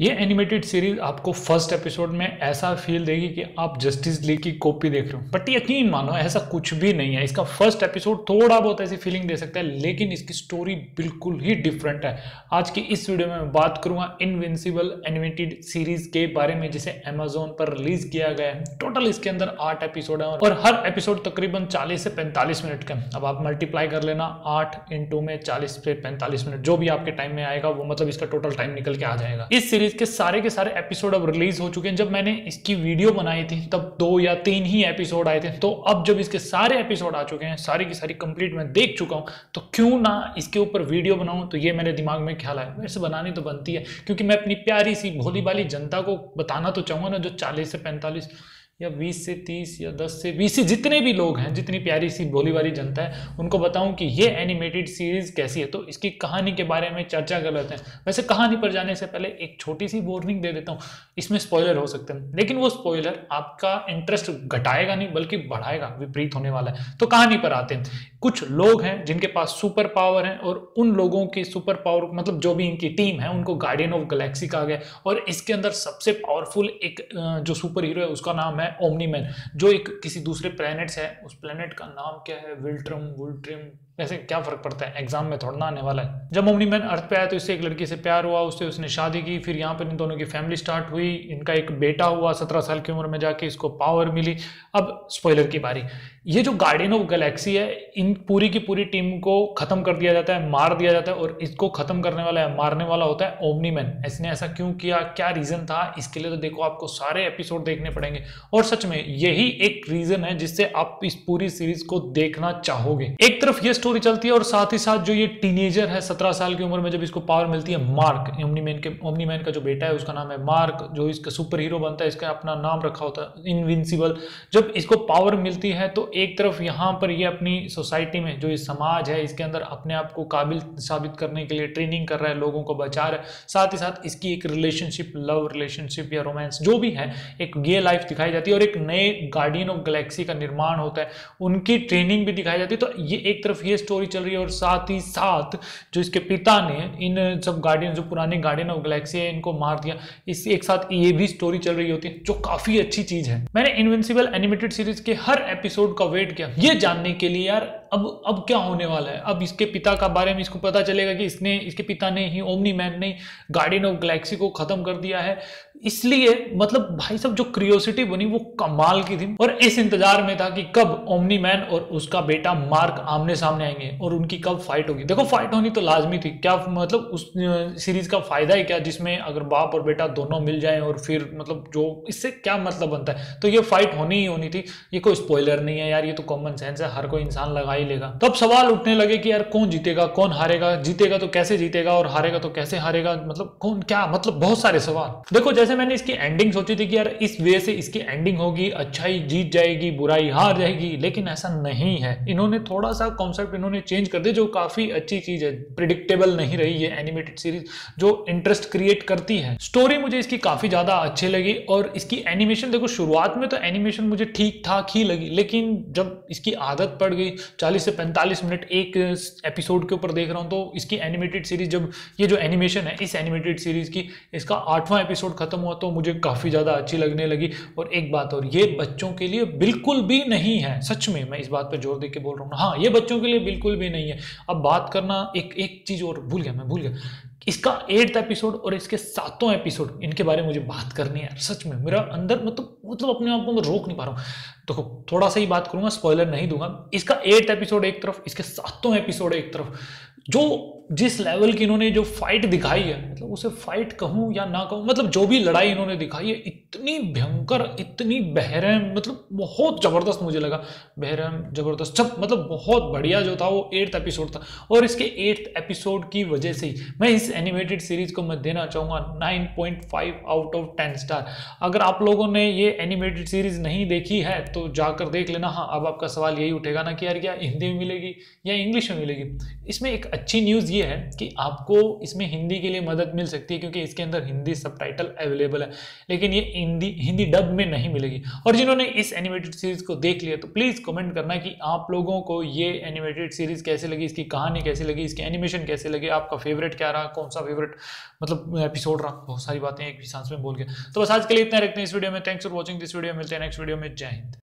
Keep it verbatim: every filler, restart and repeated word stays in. ये animated series आपको first episode में ऐसा फील देगी कि आप जस्टिस लीग की कॉपी देख रहे हो, बट यकीन मानो ऐसा कुछ भी नहीं है। इसका फर्स्ट एपिसोड थोड़ा बहुत ऐसी फीलिंग दे सकता है, लेकिन इसकी स्टोरी बिल्कुल ही डिफरेंट है। आज की इस वीडियो में मैं बात करूंगा इनविंसिबल एनिमेटेड सीरीज के बारे में, जिसे अमेजोन पर रिलीज किया गया है। टोटल इसके अंदर आठ एपिसोड है और हर एपिसोड तकरीबन चालीस से पैंतालीस मिनट का। अब आप मल्टीप्लाई कर लेना आठ इंटू में चालीस से पैंतालीस मिनट, जो भी आपके टाइम में आएगा वो मतलब इसका टोटल टाइम निकल के आ जाएगा। इस सीरीज के सारे के सारे एपिसोड अब रिलीज हो चुके हैं। जब मैंने इसकी वीडियो बनाई थी तब दो या तीन ही एपिसोड आए थे, तो अब जब इसके सारे एपिसोड आ चुके हैं, सारी की सारी कंप्लीट मैं देख चुका हूं, तो क्यों ना इसके ऊपर वीडियो बनाऊं, तो ये मेरे दिमाग में ख्याल आया। वैसे बनानी तो बनती है, क्योंकि मैं अपनी प्यारी सी भोली भाली जनता को बताना तो चाहूंगा ना, जो चालीस से पैंतालीस या बीस से तीस या दस से बीस से जितने भी लोग हैं, जितनी प्यारी सी भोली भाली जनता है, उनको बताऊं कि ये एनिमेटेड सीरीज कैसी है। तो इसकी कहानी के बारे में चर्चा कर लेते हैं। वैसे कहानी पर जाने से पहले एक छोटी सी वार्निंग दे देता हूं, इसमें स्पॉइलर हो सकते हैं, लेकिन वो स्पॉइलर आपका इंटरेस्ट घटाएगा नहीं बल्कि बढ़ाएगा, विपरीत होने वाला है। तो कहानी पर आते हैं। कुछ लोग हैं जिनके पास सुपर पावर है, और उन लोगों की सुपर पावर मतलब जो भी इनकी टीम है उनको गार्डियन ऑफ गैलेक्सी कहा गया, और इसके अंदर सबसे पावरफुल एक जो सुपर हीरो है उसका नाम है ओमनीमैन, जो एक किसी दूसरे प्लेनेट से है। उस प्लेनेट का नाम क्या है? विल्ट्रम विल्ट्रिम, वैसे क्या फर्क पड़ता है, एग्जाम में थोड़ा ना आने वाला है। जब ओमनीमैन अर्थ पे आया तो इससे एक लड़की से प्यार हुआ, उससे उसने शादी की, फिर यहाँ पर इन दोनों की फैमिली स्टार्ट हुई, इनका एक बेटा हुआ, सत्रह साल की उम्र में जाके इसको पावर मिली। अब स्पॉइलर की बारी। ये जो गार्डियन ऑफ गैलेक्सी है, इन पूरी की पूरी टीम को खत्म कर दिया जाता है, मार दिया जाता है, और इसको खत्म करने वाला है, मारने वाला होता है ओमनीमैन। इसने ऐसा क्यों किया, क्या रीजन था इसके लिए, तो देखो आपको सारे एपिसोड देखने पड़ेंगे, और सच में यही एक रीजन है जिससे आप इस पूरी सीरीज को देखना चाहोगे। एक तरफ ये स्टोरी चलती है, और साथ ही साथ जो ये टीनेजर है, सत्रह साल की उम्र में जब इसको पावर मिलती है, मार्क, ओमनीमैन के ओमनीमैन का जो बेटा है उसका नाम है मार्क, जो इसका सुपर हीरो बनता है, इसका अपना नाम रखा होता है इनविंसिबल। जब इसको पावर मिलती है तो एक तरफ यहाँ पर ये अपनी सोसाइटी में जो इस समाज है इसके अंदर अपने आप को काबिल साबित करने के लिए ट्रेनिंग कर रहा है, लोगों को बचा रहा है, साथ ही साथ इसकी एक रिलेशनशिप, लव रिलेशनशिप या रोमांस जो भी है, एक ये लाइफ दिखाई जाती है, और एक नए गार्डियन ऑफ गैलेक्सी का निर्माण होता है, उनकी ट्रेनिंग भी दिखाई जाती है। तो ये एक तरफ ये स्टोरी चल रही है, और साथ ही साथ जो इसके पिता ने इन सब गार्डियन, जो पुराने गार्डियन ऑफ गैलेक्सी है, इनको मार दिया, इस एक साथ ये भी स्टोरी चल रही होती है, जो काफी अच्छी चीज है। मैंने इनविंसिबल एनिमेटेड सीरीज के हर एपिसोड का वेट किया ये जानने के लिए, यार अब अब क्या होने वाला है, अब इसके पिता का बारे में इसको पता चलेगा कि इसने इसके पिता ने ही, ओमनीमैन ने गार्डियन ऑफ गैलेक्सी को खत्म कर दिया है। इसलिए मतलब भाई साहब जो क्यूरियोसिटी बनी वो कमाल की थी, और इस इंतजार में था कि कब ओमनीमैन और उसका बेटा मार्क आमने सामने आएंगे और उनकी कब फाइट होगी। देखो फाइट होनी तो लाजमी थी, क्या मतलब उस सीरीज का फायदा ही क्या जिसमें अगर बाप और बेटा दोनों मिल जाएं, और फिर मतलब जो इससे क्या मतलब बनता है। तो ये फाइट होनी ही होनी थी, ये कोई स्पॉइलर नहीं है यार, ये तो कॉमन सेंस है, हर कोई इंसान लगा ही लेगा। तो अब सवाल उठने लगे कि यार कौन जीतेगा, कौन हारेगा, जीतेगा तो कैसे जीतेगा और हारेगा तो कैसे हारेगा, मतलब कौन क्या, मतलब बहुत सारे सवाल। देखो जैसे मैंने इसकी एंडिंग सोची थी कि यार इस वे से इसकी एंडिंग होगी, अच्छाई जीत जाएगी, बुराई हार जाएगी, लेकिन ऐसा नहीं है। इन्होंने थोड़ा सा कॉन्सेप्ट इन्होंने चेंज कर दिया, जो काफी अच्छी चीज है। प्रिडिक्टेबल नहीं रही ये एनिमेटेड सीरीज, जो इंटरेस्ट क्रिएट करती है। स्टोरी मुझे इसकी काफी ज्यादा अच्छी लगी, और इसकी एनिमेशन देखो शुरुआत में तो एनिमेशन मुझे ठीक ठाक ही लगी, लेकिन जब इसकी आदत पड़ गई, चालीस से पैंतालीस मिनट एक एपिसोड के ऊपर देख रहा हूं, तो इसकी एनिमेटेड सीरीज जब ये जो एनिमेशन है इस एनिमेटेड सीरीज की, इसका आठवां एपिसोड खत्म हुआ तो मुझे काफी ज्यादा अच्छी लगने लगी। और एक बात और, ये बच्चों के लिए बिल्कुल भी नहीं है, सच में मैं इस बात पर जोर देकर बोल रहा हूँ, हाँ ये बच्चों के लिए बिल्कुल भी नहीं है। अब बात करना, एक एक चीज और भूल गया मैं भूल गया इसका एट्थ एपिसोड और इसके सातों एपिसोड, इनके बारे में मुझे बात करनी है। सच में मेरा अंदर मतलब मतलब अपने आप को मैं रोक नहीं पा रहा हूँ। देखो तो थोड़ा सा ही बात करूंगा, स्पॉइलर नहीं दूंगा। इसका एट्थ एपिसोड एक तरफ, इसके सातों एपिसोड एक तरफ, जो जिस लेवल की इन्होंने जो फाइट दिखाई है, मतलब उसे फाइट कहूँ या ना कहूँ, मतलब जो भी लड़ाई इन्होंने दिखाई है इतनी भयंकर, इतनी बहरहम, मतलब बहुत ज़बरदस्त मुझे लगा, बहरहम ज़बरदस्त सब मतलब बहुत बढ़िया जो था वो एट्थ एपिसोड था। और इसके एट्थ एपिसोड की वजह से ही मैं इस एनिमेटेड सीरीज को मैं देना चाहूँगा nine point five out of ten star. अगर आप लोगों ने ये एनिमेटेड सीरीज नहीं देखी है तो जाकर देख लेना। हाँ अब आपका सवाल यही उठेगा ना कि यार क्या हिंदी में मिलेगी या इंग्लिश में मिलेगी। इसमें एक अच्छी न्यूज़ ये है कि आपको इसमें हिंदी के लिए मदद मिल सकती है क्योंकि इसके अंदर हिंदी सबटाइटल अवेलेबल है, लेकिन ये हिंदी हिंदी डब में नहीं मिलेगी। और जिन्होंने इस एनिमेटेड सीरीज को देख लिया तो प्लीज़ कमेंट करना कि आप लोगों को ये एनिमेटेड सीरीज कैसे लगी, इसकी कहानी कैसे लगी, इसके एनिमेशन कैसे लगे, आपका फेवरेट क्या रहा, कौन सा फेवरेट मतलब एपिसोड रहा। बहुत सारी बातें एक भी सांस में बोल के तो बस आज के लिए इतना रखते हैं इस वीडियो में। Thanks for watching this video. मिलते हैं नेक्स्ट वीडियो में। जय हिंद।